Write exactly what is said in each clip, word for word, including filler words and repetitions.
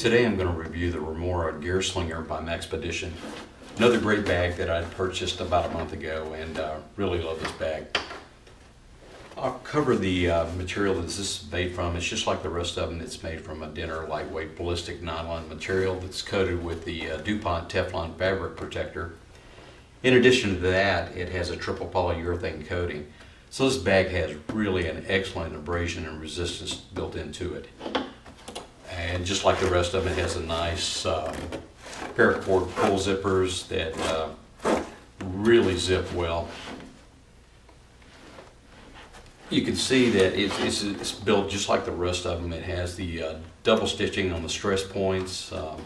Today I'm going to review the Remora Gearslinger by Maxpedition. Another great bag that I purchased about a month ago, and uh, really love this bag. I'll cover the uh, material that this is made from. It's just like the rest of them. It's made from a denser, lightweight, ballistic nylon material that's coated with the uh, DuPont Teflon fabric protector. In addition to that, it has a triple polyurethane coating. So this bag has really an excellent abrasion and resistance built into it. And just like the rest of it, it has a nice uh, paracord pull zippers that uh, really zip well. You can see that it's, it's, it's built just like the rest of them. It has the uh, double stitching on the stress points, um,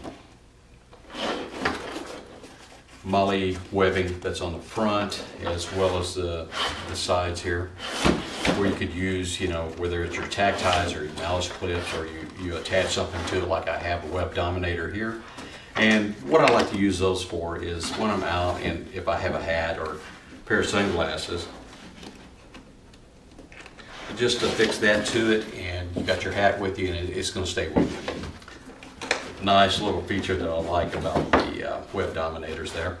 molly webbing that's on the front as well as the, the sides here, where you could use, you know, whether it's your tack ties or your malice clips, or you, you attach something to it, like I have a web dominator here. And what I like to use those for is when I'm out and if I have a hat or a pair of sunglasses, just to fix that to it, and you got your hat with you and it's going to stay with you. Nice little feature that I like about the uh, web dominators there.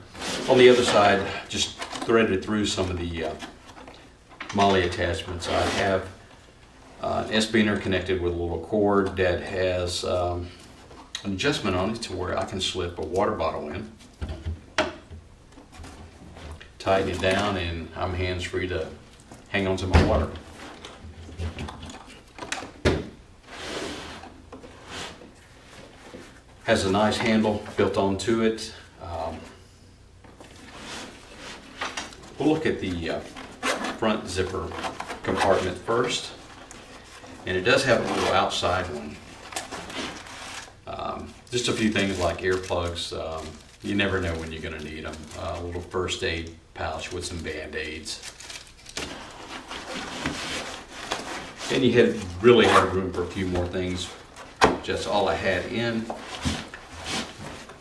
On the other side, just threaded through some of the uh, molly attachments. I have uh, an S-beaner connected with a little cord that has um, an adjustment on it to where I can slip a water bottle in, tighten it down, and I'm hands-free to hang on to my water. Has a nice handle built onto it. Um, we'll look at the uh, front zipper compartment first, and it does have a little outside one. Um, just a few things like earplugs. Um, you never know when you're going to need them. Uh, a little first aid pouch with some band-aids. And you had really had room for a few more things. Just all I had in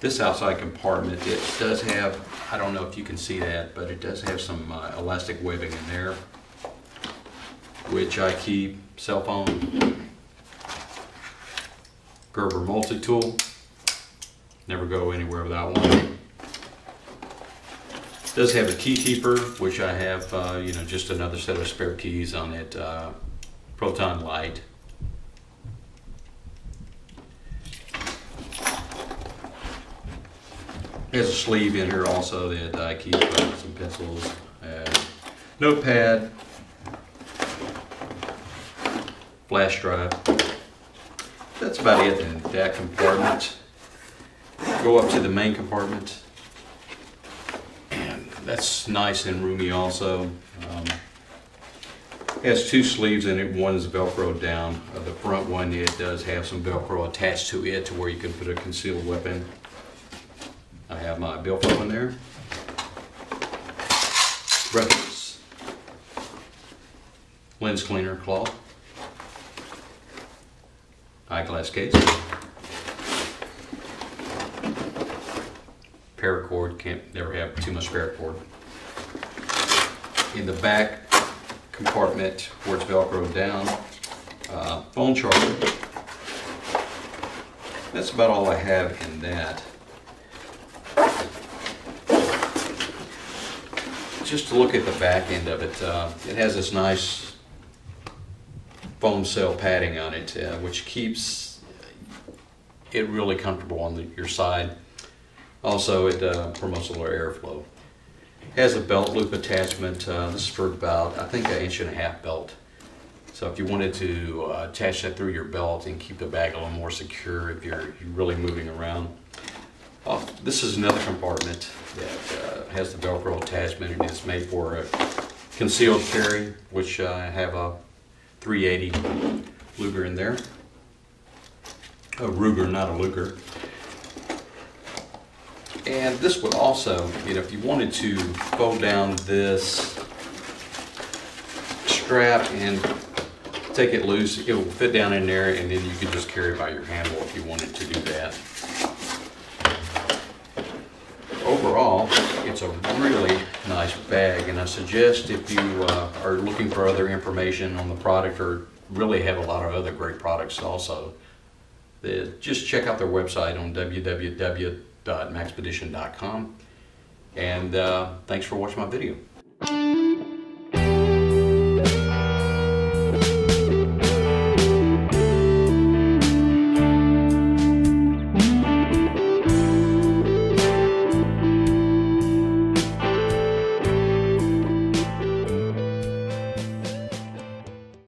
this outside compartment. It does have, I don't know if you can see that, but it does have some uh, elastic webbing in there, which I keep cell phone, Gerber multi-tool, never go anywhere without one. It does have a key keeper, which I have, uh, you know, just another set of spare keys on it, uh, Proton light. There's a sleeve in here also that I keep uh, some pencils, uh, notepad, flash drive. That's about it in that compartment. Go up to the main compartment, and that's nice and roomy also. Um, it has two sleeves in it. One is velcroed down. Uh, the front one, it does have some velcro attached to it to where you can put a concealed weapon. I have my billfold in there. Brushes, lens cleaner, cloth, eyeglass case, paracord. Can't never have too much paracord. In the back compartment, where it's velcroed down, uh, phone charger. That's about all I have in that. Just to look at the back end of it, uh, it has this nice foam cell padding on it, uh, which keeps it really comfortable on the, your side. Also, it uh, promotes a little airflow. It has a belt loop attachment. Uh, this is for about, I think, an inch and a half belt. So if you wanted to uh, attach that through your belt and keep the bag a little more secure if you're really moving around. Oh, this is another compartment that uh, has the Velcro attachment, and it's made for a concealed carry, which uh, I have a three eighty Luger in there. A Ruger, not a Luger. And this would also, you know, if you wanted to fold down this strap and take it loose, it will fit down in there, and then you can just carry it by your handle if you wanted to do that. Overall, it's a really nice bag, and I suggest if you uh, are looking for other information on the product, or really have a lot of other great products also, The, just check out their website on w w w dot maxpedition dot com. And uh, thanks for watching my video.